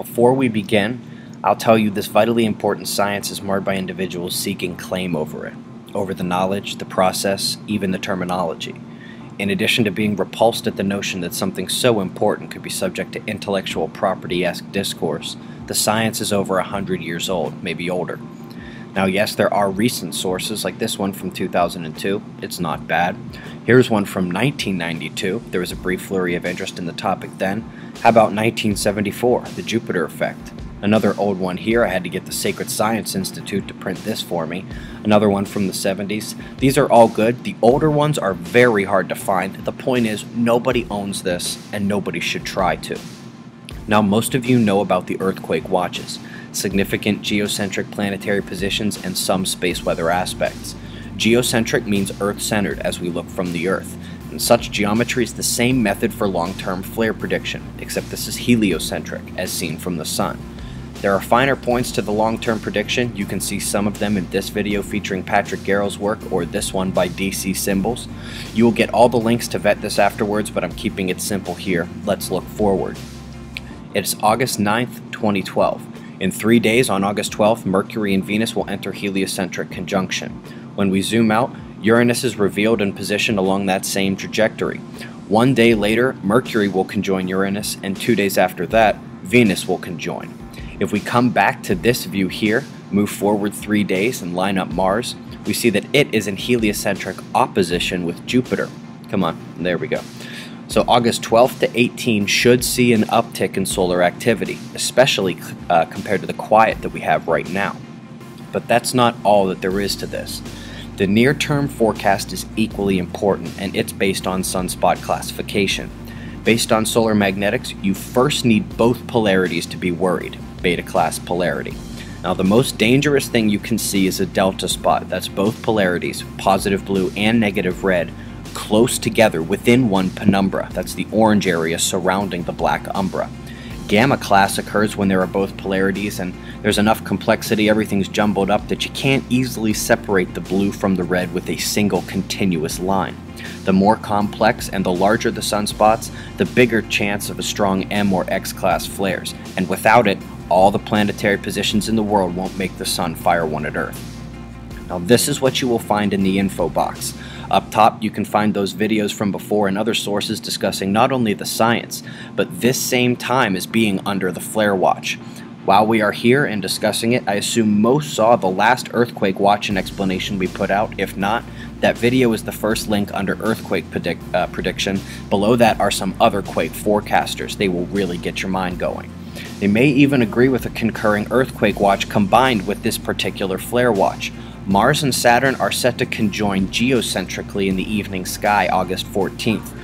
Before we begin, I'll tell you this vitally important science is marred by individuals seeking claim over it, over the knowledge, the process, even the terminology. In addition to being repulsed at the notion that something so important could be subject to intellectual property-esque discourse, the science is over 100 years old, maybe older. Now yes, there are recent sources, like this one from 2002. It's not bad. Here's one from 1992. There was a brief flurry of interest in the topic then. How about 1974, the Jupiter effect? Another old one here, I had to get the Sacred Science Institute to print this for me. Another one from the 70s. These are all good. The older ones are very hard to find. The point is, nobody owns this and nobody should try to. Now, most of you know about the earthquake watches, significant geocentric planetary positions and some space weather aspects. Geocentric means Earth-centered as we look from the Earth. And such geometry is the same method for long-term flare prediction, except this is heliocentric, as seen from the sun. There are finer points to the long-term prediction. You can see some of them in this video featuring Patrick Garrell's work, or this one by DC Symbols. You will get all the links to vet this afterwards, but I'm keeping it simple here. Let's look forward. It's August 9th, 2012. In 3 days, on August 12th, Mercury and Venus will enter heliocentric conjunction. When we zoom out, Uranus is revealed and positioned along that same trajectory. 1 day later, Mercury will conjoin Uranus, and 2 days after that, Venus will conjoin. If we come back to this view here, move forward 3 days and line up Mars, we see that it is in heliocentric opposition with Jupiter. Come on, there we go. So August 12th to 18 should see an uptick in solar activity, especially compared to the quiet that we have right now. But that's not all that there is to this. The near-term forecast is equally important, and it's based on sunspot classification. Based on solar magnetics, you first need both polarities to be worried. Beta class polarity. Now the most dangerous thing you can see is a delta spot. That's both polarities, positive blue and negative red, close together within one penumbra. That's the orange area surrounding the black umbra. Gamma class occurs when there are both polarities and there's enough complexity, everything's jumbled up, that you can't easily separate the blue from the red with a single continuous line. The more complex and the larger the sunspots, the bigger chance of a strong M or X class flares, and without it, all the planetary positions in the world won't make the sun fire one at Earth. Now this is what you will find in the info box. Up top you can find those videos from before and other sources discussing not only the science, but this same time as being under the flare watch. While we are here and discussing it, I assume most saw the last earthquake watch and explanation we put out. If not, that video is the first link under earthquake prediction. Below that are some other quake forecasters. They will really get your mind going. They may even agree with a concurring earthquake watch combined with this particular flare watch. Mars and Saturn are set to conjoin geocentrically in the evening sky August 14th.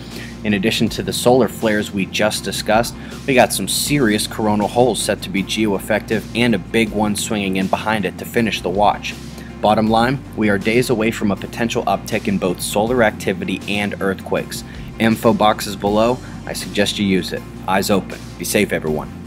In addition to the solar flares we just discussed, we got some serious coronal holes set to be geo-effective and a big one swinging in behind it to finish the watch. Bottom line, we are days away from a potential uptick in both solar activity and earthquakes. Info box is below. I suggest you use it. Eyes open. Be safe, everyone.